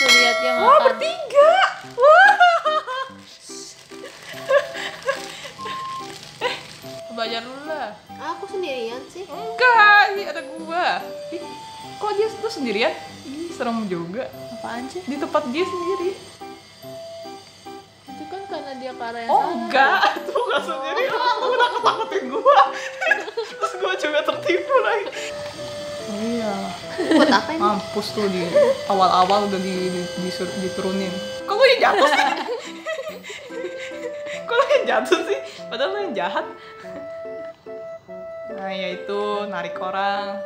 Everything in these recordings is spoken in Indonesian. Tuh lihat dia makan. Oh, bertiga. Bayar dulu lah. Aku sendirian sih. Enggak, ini ada gua. Ih, kok dia tuh sendirian? Ih, serem juga. Apaan sih? Di tempat dia sendiri. Itu kan karena dia karya. Oh, enggak. Tuh enggak sendiri. Aku takut-takutin gua. Terus gua juga tertipu lagi. Iya. Buat apa ini? Mampus tuh di awal-awal udah diturunin. Kok lu yang jatuh sih? Kok lu yang jatuh sih? Padahal lu yang jahat. Nah, yaitu narik orang.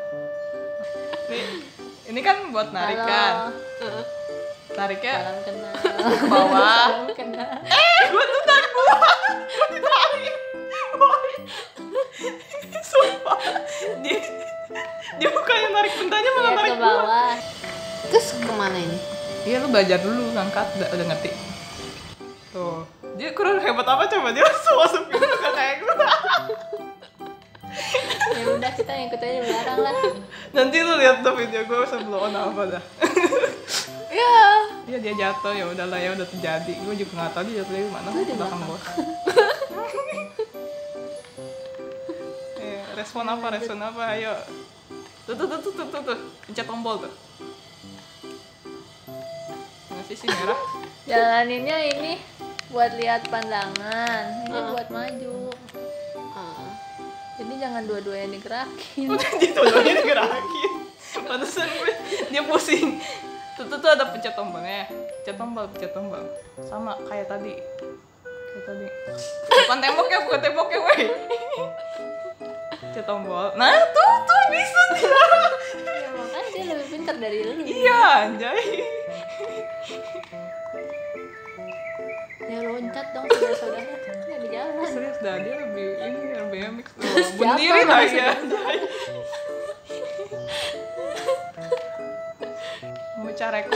Ini kan buat narikan. Nariknya ke bawah. Gue tuh takut. Gue ditarik. Sumpah. Dia bukannya narik bentanya, malah narik ke bawah. Terus kemana ini? Iya, lu belajar dulu ngangkat, udah ngerti. Tuh. Dia kurang hebat apa coba, dia langsung masuk ke kayak gue. Ya udah, kita ngikut aja barang lah. Nanti lu lihat tuh video gue sebelum apa dah. Iya. Iya, dia jatuh, ya udahlah, ya udah terjadi. Gue juga nggak tahu dia jatuh dari mana, di belakang gue. Respon apa, ayo. Tuh. Pencet tombol tuh. Masih si merah. Jalaninnya ini buat lihat pandangan, ini buat maju. Jadi jangan dua-duanya digerakin. Jadi dua-duanya digerakin. Pantesan gue, dia pusing. Tuh ada pencet tombolnya. Pencet tombol. Sama kayak tadi. Bukan temboknya, weh. Pencet tombol. Nah, tuh bisa dia. Ya makanya dia lebih pintar dari lu. Iya, anjay. Dia loncat dong saudara-saudara. Dia di jalan. Serius dah, dia lebih mix tuh. Berdiri lagi ya. Mecah rekor.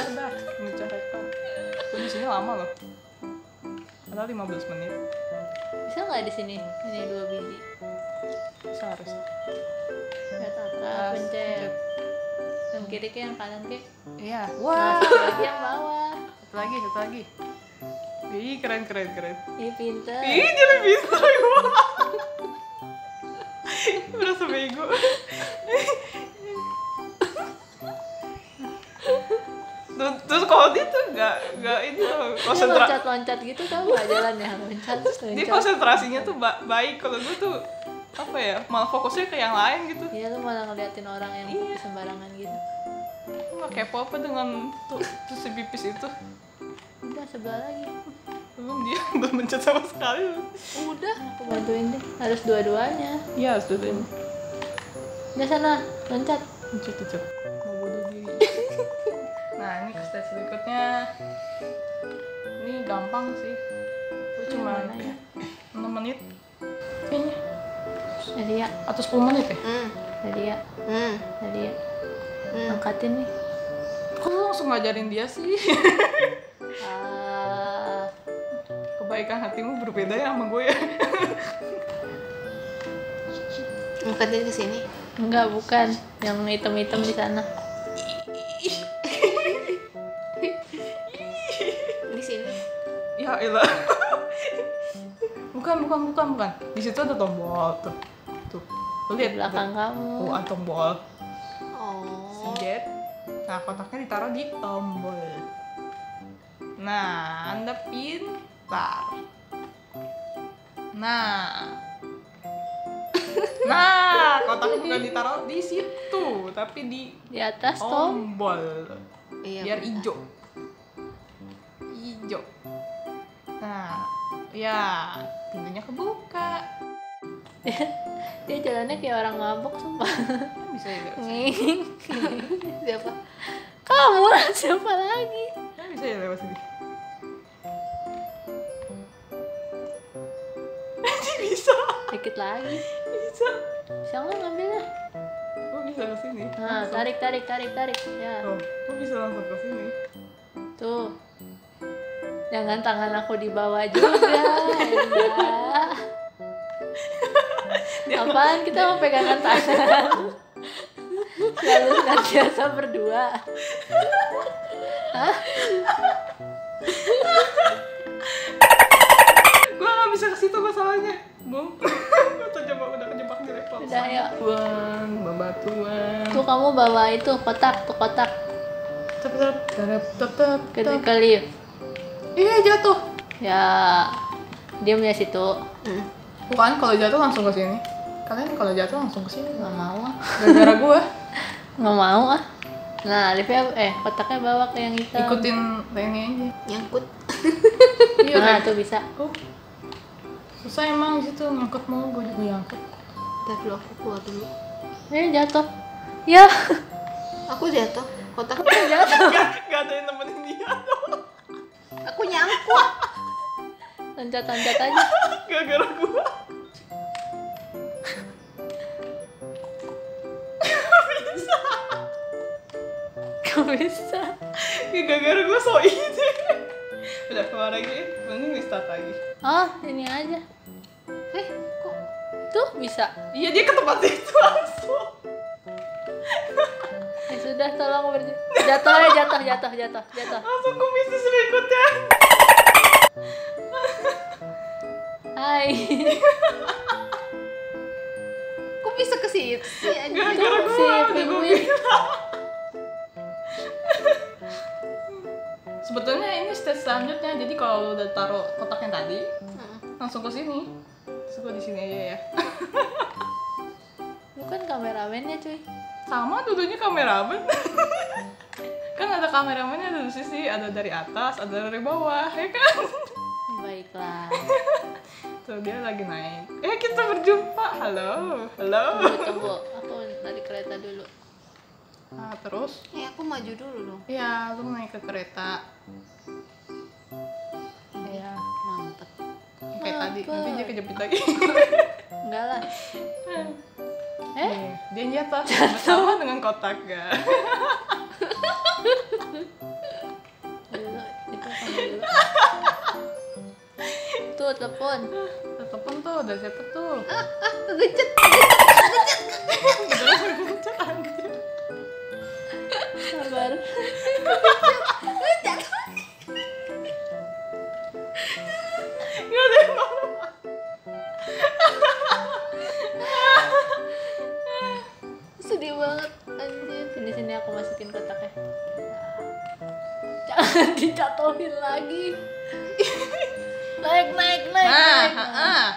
Gue di sini lama loh. Ada 15 menit. Bisa nggak di sini? Ini 2 biji. Harus. Nggak tahu. Pencet. Yang kiri ke yang kanan ke? Iya. Wah. Yang bawah. Satu lagi. Ih, keren. Ih, pintar. Ih, dia lebih pintar gue. Berasa bego. Terus kalau dia tuh nggak ini tuh konsentrasi. Loncat gitu tau nggak jalannya, loncat. Dia konsentrasinya tuh baik. Kalau gue tuh apa ya, malah fokusnya ke yang lain gitu. Iya, lu malah ngeliatin orang yang sembarangan gitu. Lu nggak kepo apa dengan tuh si pipis itu? Udah, sebelah lagi. Belum, dia belum mencet sama sekali. Udah, aku bantuin deh. Harus dua-duanya. Iya, harus dua-duanya. Udah sana, loncat. Mencet. Mau bodoh diri. Nah, ini ke stage berikutnya. Ini gampang sih. Itu cuma 6 menit. Kayaknya. Jadi ya. Atau 10 menit ya? Jadi ya. Angkatin nih. Kok lu langsung ngajarin dia sih? Kebaikan hatimu berbeda ya sama gue ya. Angkatin ke sini. Enggak, bukan. Yang hitam-hitam di sana. Di sini. Ya elah. Bukan. Di situ ada tombol tuh. Tuh. Lu lihat belakang kamu. Oh, ada tombol. Oh. Senjat. Nah, kotaknya ditaruh di tombol. Nah, Anda pintar. Nah, kotaknya bukan ditaruh di situ, tapi di atas tombol. Iya, biar hijau. Nah, ya pintunya kebuka. Dia jalannya kayak orang mabuk, sumpah. Bisa ya? Siapa? Kamu lah, siapa lagi? Bisa ya lewat sini? Bisa. Dikit lagi. Bisa nggak ngambilnya? Kok bisa ke sini? Nah, tarik. Ya. Oh, kok bisa langsung ke sini? Tuh. Jangan tangan aku dibawa juga. Apaan kita mau pegangan tangan? lalu senantiasa berdua. Hah? Gue gak bisa ke situ masalahnya. Bung, atau coba udah kejebak di laptop. Udah ya. Tuang, babatuan. Tuh kamu bawa itu kotak, tuh kotak. Tep. Kelip. Iya jatuh. Ya, diam ya situ. Bukan kalau jatuh langsung ke sini. Kalian kalau jatuh langsung ke sini. Gak mau ah. Gara-gara gue. Gak mau ah. Nah, liftnya kotaknya bawa ke yang hitam. Ikutin ini aja. Nyangkut. Nah, tuh bisa. Susah emang situ ngangkut mau gue juga ngangkut. Ntar dulu aku keluar dulu. Ini jatuh. Ya. Aku jatuh. Kotaknya jatuh. Gak ada yang nemenin dia. Aku nyangkut. Loncat-loncat aja. Gara-gara gue. Gak bisa. Gara-gara gue so easy. Udah keluar lagi, mungkin bisa start lagi. Oh, ini aja. Kok? Tuh bisa. Iya, dia ke tempat itu langsung. Ya sudah, tolong berhenti. Jatuh. Langsung ke bisnis berikutnya. Hai. Kok bisa ke situ? Gara-gara gue, udah gue bilang. Sebetulnya ini stage selanjutnya, jadi kalau udah taruh kotaknya tadi, langsung ke sini. Terus gue di sini aja ya. Bukan kameramennya cuy. Sama duduknya kameramen. Kan ada kameramennya dari sisi, ada dari atas, ada dari bawah, ya kan? Baiklah. Tuh dia lagi naik. Kita berjumpa. Halo. Tunggu, aku naik kereta dulu. Nah, terus? Aku maju dulu dong. Iya, lu naik ke kereta. Iya, mampet. Kayak tadi, nanti dia kejepit lagi. Enggak lah. Dia jatuh bersama dengan kotak, gak? Dulu, ditelepon. Tuh, telepon tuh, udah siapa tuh? Kegecet anjir. Sabar. Gak ada yang mau. Sedih banget anjir. Sini aku masukin kotaknya. Jangan dicatohin lagi. Naik.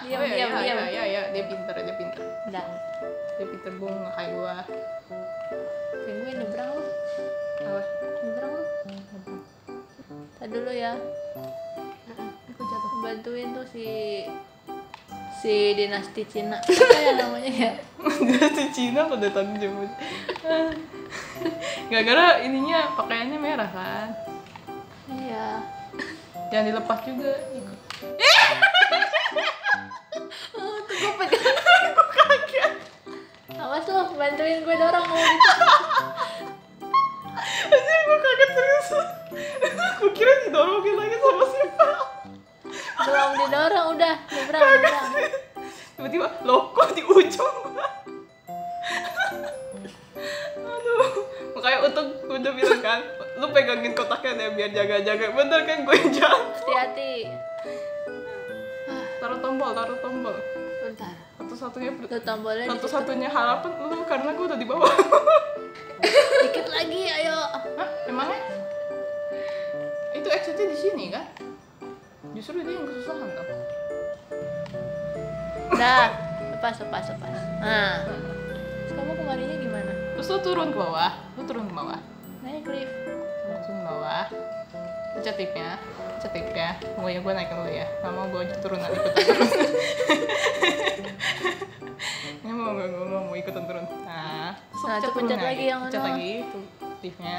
Diam. Iya, dia pinter. Udah. Dia pinter bunga kayak gua. Penguin nyebrang lu. Tadi dulu ya. Aku jatuh. Bantuin tuh si dinasti Cina. Apa ya namanya ya? Dinasti Cina pada tadi jemput. Gara-gara ininya pakaiannya merah kan? Iya. Jangan dilepas juga. Tuh gue pegang. Gue kaget. Awas lu, bantuin gue dorong kalau gitu. Anjir gue kaget serius. Gue kira didorongin lagi sama siapa. Belum didorong, udah nyebrang. Tiba-tiba loko di ujung. Aduh, makanya untung gue udah bilang kan, lu pegangin kotaknya deh biar jaga-jaga. Bener kan gue jatuh. Hati-hati. Taruh tombol. Bentar. Satu-satunya harapan lu karena gue udah di bawah. Dikit lagi, ayo. Hah? Emangnya? Itu exitnya di sini kan? Justru dia yang kesusahan kan? Dah, lepas. Nah, terus kamu kemarinnya gimana? Terus lu turun ke bawah. Naik lift. Langsung ke bawah. Cetiknya. Gue naik dulu ya. Gak mau gue turunan ikutan turun. Ini mau ikutan turun. Nah, itu pencet lagi yang mana? Pencet lagi, itu liftnya.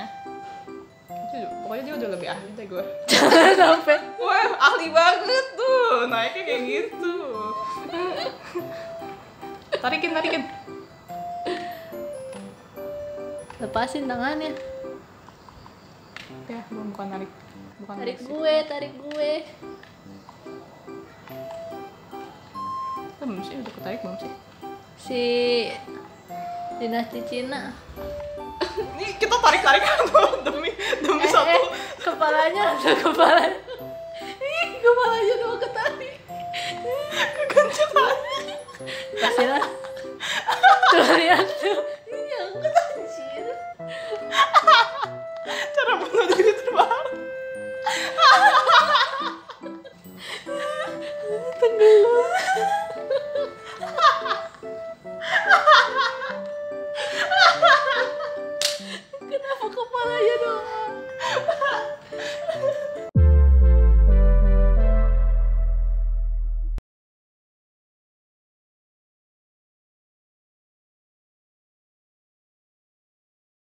Pokoknya dia udah lebih ahli deh gue. Jangan sampai. Wah, ahli banget tuh. Naiknya kayak gitu. Tarikin. Lepasin tangannya. Ya, bukan narik. Tarik gue. Belum sih, udah ketarik belum sih? Si Dinasti Cina. Ini kita tarik-tarikan tuh demi satu. Kepalanya ada kepala. Ih, kepalanya mau ketarik. Kegencet lagi. Kasih lah. Tuh lihat tuh.